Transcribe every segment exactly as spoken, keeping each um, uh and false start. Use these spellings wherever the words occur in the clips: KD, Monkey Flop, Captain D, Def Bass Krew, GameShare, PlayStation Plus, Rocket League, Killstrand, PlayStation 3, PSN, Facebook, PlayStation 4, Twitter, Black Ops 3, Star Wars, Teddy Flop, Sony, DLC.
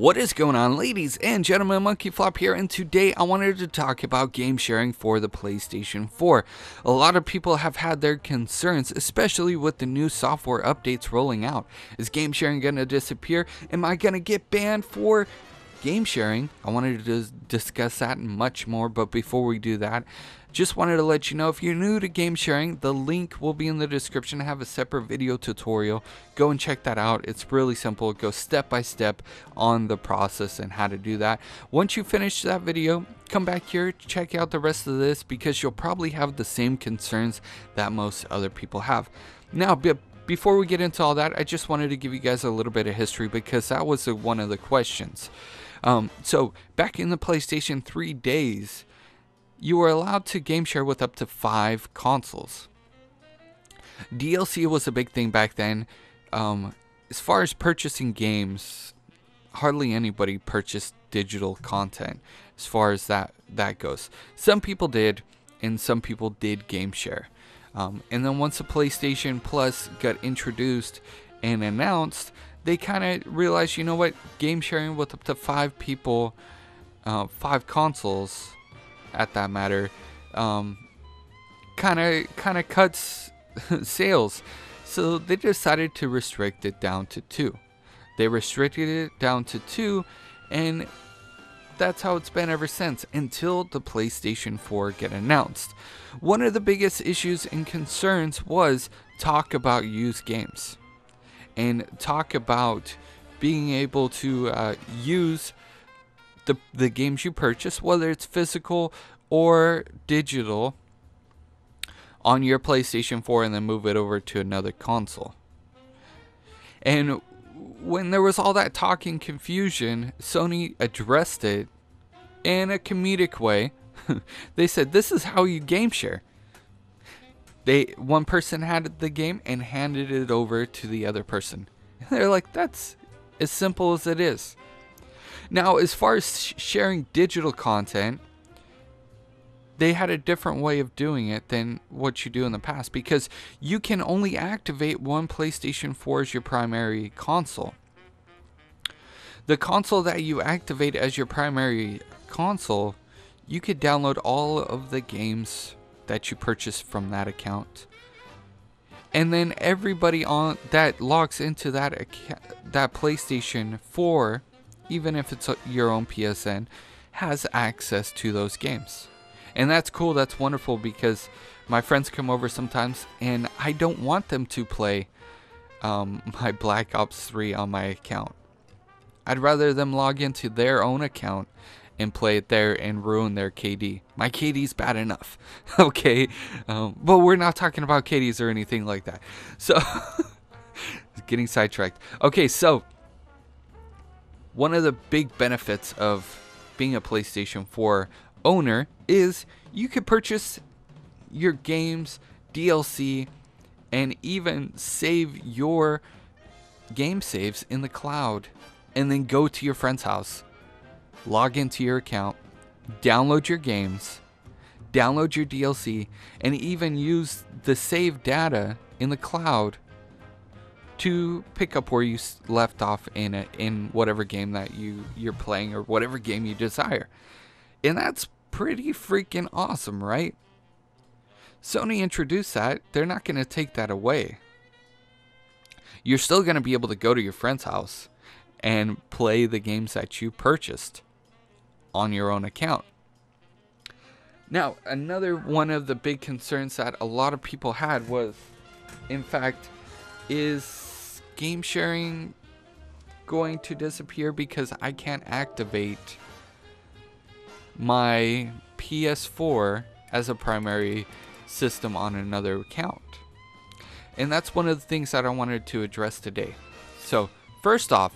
What is going on, ladies and gentlemen? Monkey Flop here, and today I wanted to talk about game sharing for the PlayStation four. A lot of people have had their concerns, especially with the new software updates rolling out. Is game sharing going to disappear? Am I going to get banned for game sharing? I wanted to discuss that and much more, but before we do that, just wanted to let you know, if you're new to game sharing, the link will be in the description. I have a separate video tutorial. Go and check that out. It's really simple. Go step by step on the process and how to do that. Once you finish that video, come back here, check out the rest of this, because you'll probably have the same concerns that most other people have. Now, be Before we get into all that, I just wanted to give you guys a little bit of history, because that was a, one of the questions. Um, so back in the PlayStation three days, you were allowed to game share with up to five consoles. D L C was a big thing back then. Um, as far as purchasing games, hardly anybody purchased digital content as far as that, that goes. Some people did, and some people did game share. Um, and then once the PlayStation Plus got introduced and announced, they kind of realized, you know what, game sharing with up to five people, uh, five consoles, at that matter, um, kind of kind of cuts sales. So they decided to restrict it down to two. They restricted it down to two, and that's how it's been ever since, until the PlayStation four get announced. One of the biggest issues and concerns was talk about used games, and talk about being able to uh, use the, the games you purchase, whether it's physical or digital, on your PlayStation four and then move it over to another console. And when there was all that talk and confusion, Sony addressed it in a comedic way. They said, this is how you game share. They one person had the game and handed it over to the other person. And they're like, that's as simple as it is. Now, as far as sharing digital content, they had a different way of doing it than what you do in the past, because you can only activate one PlayStation four as your primary console. The console that you activate as your primary console, you could download all of the games that you purchased from that account. And then everybody on that logs into that that PlayStation four, even if it's your own P S N, has access to those games. And that's cool, that's wonderful, because my friends come over sometimes and I don't want them to play um, my Black Ops three on my account. I'd rather them log into their own account and play it there and ruin their K D. My K D's bad enough, okay? Um, but we're not talking about K Ds or anything like that. So, getting sidetracked. Okay, so one of the big benefits of being a PlayStation four owner is you could purchase your games, D L C, and even save your game saves in the cloud, and then go to your friend's house, log into your account, download your games, download your D L C, and even use the save data in the cloud to pick up where you left off in a, in whatever game that you you're playing, or whatever game you desire. And that's pretty freaking awesome, right? Sony introduced that. They're not going to take that away. You're still going to be able to go to your friend's house and play the games that you purchased on your own account. Now, another one of the big concerns that a lot of people had was, in fact, is game sharing going to disappear because I can't activate my P S four as a primary system on another account? And that's one of the things that I wanted to address today. So first off,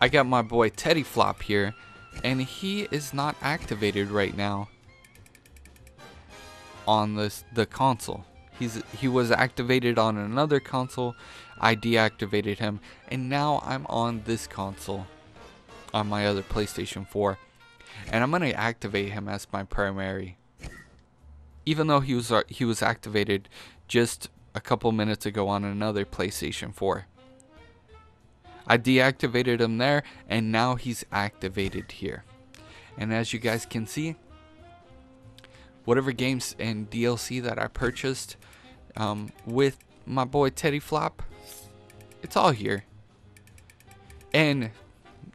I got my boy Teddy Flop here, and he is not activated right now on this the console. He's he was activated on another console. I deactivated him, and now I'm on this console, on my other PlayStation four, and I'm gonna activate him as my primary, even though he was uh, he was activated just a couple minutes ago on another PlayStation four. I deactivated him there, and now he's activated here. And as you guys can see, whatever games and D L C that I purchased um, with my boy Teddy Flop, it's all here. And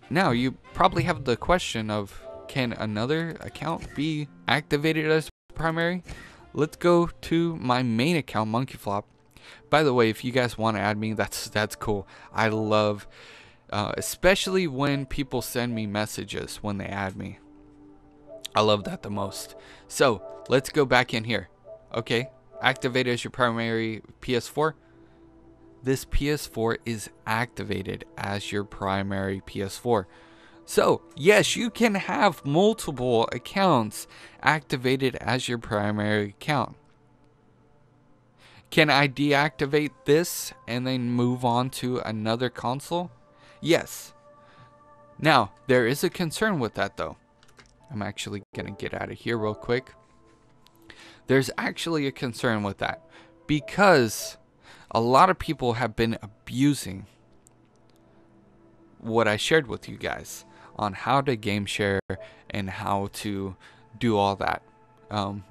now you probably have the question of, can another account be activated as primary? Let's go to my main account, Monkey Flop. By the way, if you guys want to add me, that's that's cool. I love, uh, especially when people send me messages when they add me. I love that the most. So let's go back in here. Okay, activate as your primary P S four. This P S four is activated as your primary P S four. So yes, you can have multiple accounts activated as your primary account. Can I deactivate this and then move on to another console? Yes. Now, there is a concern with that though. I'm actually gonna get out of here real quick. There's actually a concern with that, because a lot of people have been abusing what I shared with you guys on how to game share and how to do all that. Um,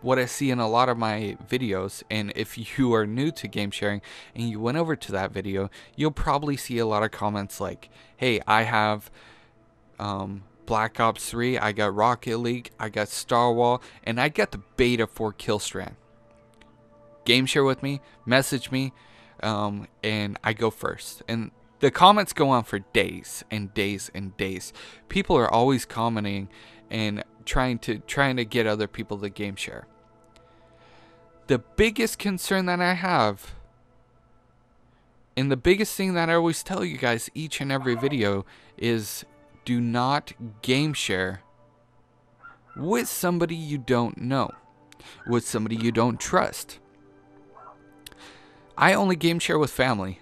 what I see in a lot of my videos, and if you are new to game sharing and you went over to that video, you'll probably see a lot of comments like, hey, I have um, Black Ops three, I got Rocket League, I got Star Wars, and I got the beta for Killstrand. Game share with me, message me, um, and I go first. And the comments go on for days and days and days. People are always commenting and trying to trying to get other people to game share. The biggest concern that I have, and the biggest thing that I always tell you guys each and every video, is do not game share with somebody you don't know, with somebody you don't trust. I only game share with family,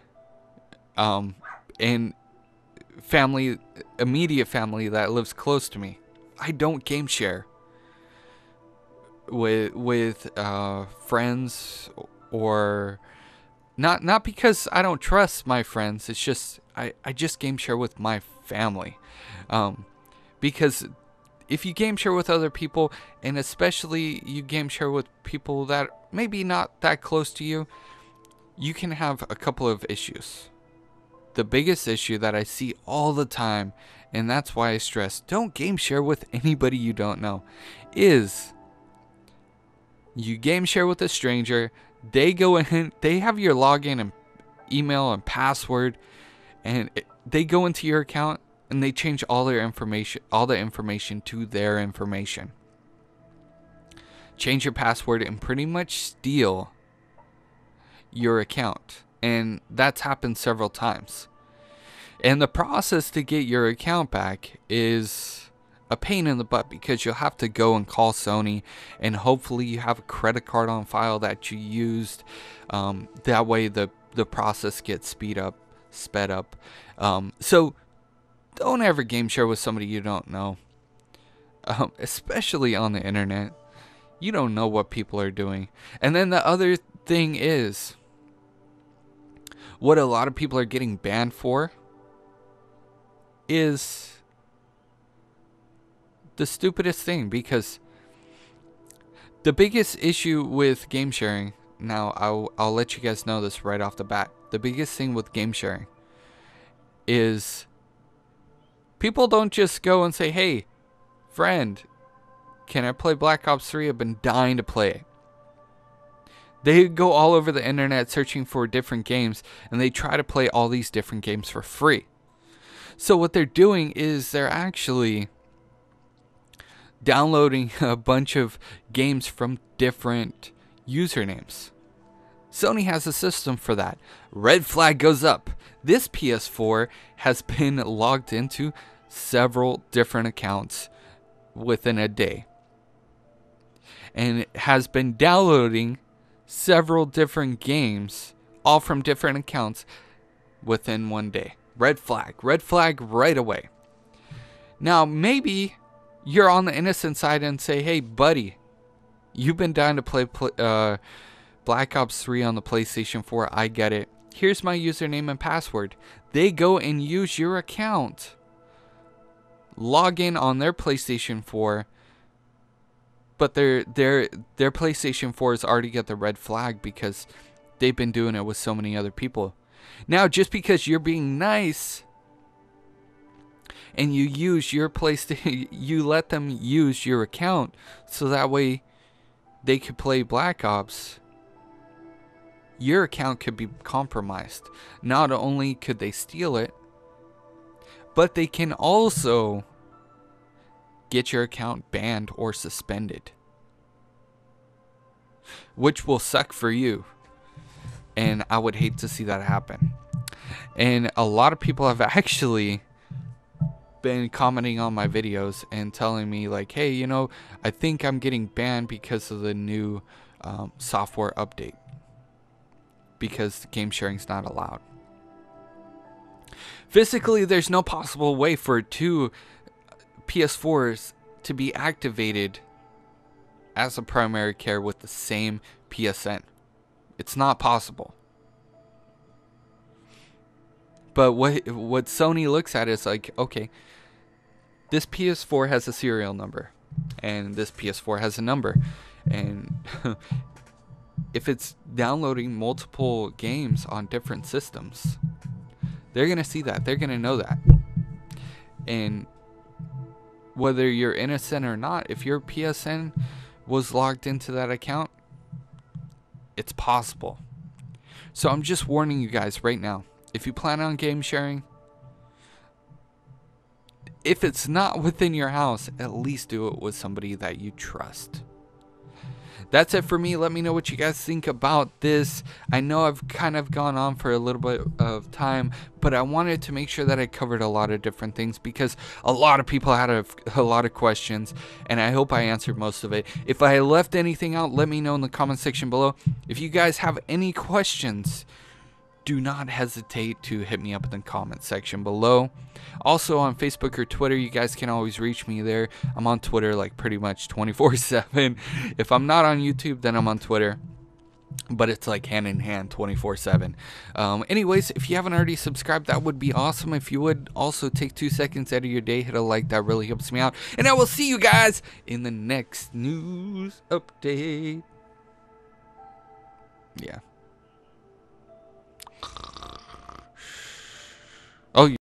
um, and family, immediate family that lives close to me. I don't game share with with uh, friends, or not not because I don't trust my friends. It's just I I just game share with my friends. Family, um, because if you game share with other people, and especially you game share with people that maybe not that close to you, you can have a couple of issues. The biggest issue that I see all the time, and that's why I stress don't game share with anybody you don't know, is you game share with a stranger, they go in, they have your login and email and password, and it, they go into your account and they change all their information, all the information to their information. Change your password and pretty much steal your account. And that's happened several times. And the process to get your account back is a pain in the butt, because you'll have to go and call Sony, and hopefully you have a credit card on file that you used. Um, that way the, the process gets speed up. sped up um, so don't ever game share with somebody you don't know, um, especially on the internet. You don't know what people are doing. And then the other thing is what a lot of people are getting banned for is the stupidest thing, because the biggest issue with game sharing, now I'll, I'll let you guys know this right off the bat, the biggest thing with game sharing is people don't just go and say, hey, friend, can I play Black Ops three? I've been dying to play it. They go all over the internet searching for different games, and they try to play all these different games for free. So what they're doing is they're actually downloading a bunch of games from different usernames. Sony has a system for that. Red flag goes up. This P S four has been logged into several different accounts within a day, and it has been downloading several different games, all from different accounts, within one day. Red flag, red flag right away. Now, maybe you're on the innocent side and say, hey, buddy, you've been dying to play... play uh, Black Ops three on the PlayStation four, I get it. here's my username and password. They go and use your account. Log in on their PlayStation four. But their their their PlayStation four has already got the red flag because they've been doing it with so many other people. Now, just because you're being nice and you use your PlayStation, you let them use your account so that way they could play Black Ops, your account could be compromised. Not only could they steal it, but they can also get your account banned or suspended, which will suck for you, and I would hate to see that happen. And a lot of people have actually been commenting on my videos and telling me like, hey, you know, I think I'm getting banned because of the new um, software update, because the game sharing is not allowed. Physically, there's no possible way for two P S fours to be activated as a primary care with the same P S N. It's not possible. But what what Sony looks at is like, okay, this P S four has a serial number, and this P S four has a number, and if it's downloading multiple games on different systems, they're gonna see that, they're gonna know that. And whether you're innocent or not, if your P S N was logged into that account, it's possible. So I'm just warning you guys right now, if you plan on game sharing, if it's not within your house, at least do it with somebody that you trust. That's it for me. Let me know what you guys think about this. I know I've kind of gone on for a little bit of time, but I wanted to make sure that I covered a lot of different things because a lot of people had a, a lot of questions, and I hope I answered most of it. If I left anything out, let me know in the comment section below. If you guys have any questions, do not hesitate to hit me up in the comment section below. Also on Facebook or Twitter, you guys can always reach me there. I'm on Twitter like pretty much twenty-four seven. If I'm not on YouTube, then I'm on Twitter. But it's like hand in hand twenty-four seven. Um, anyways, if you haven't already subscribed, that would be awesome. If you would also take two seconds out of your day, hit a like, that really helps me out. And I will see you guys in the next news update. Yeah.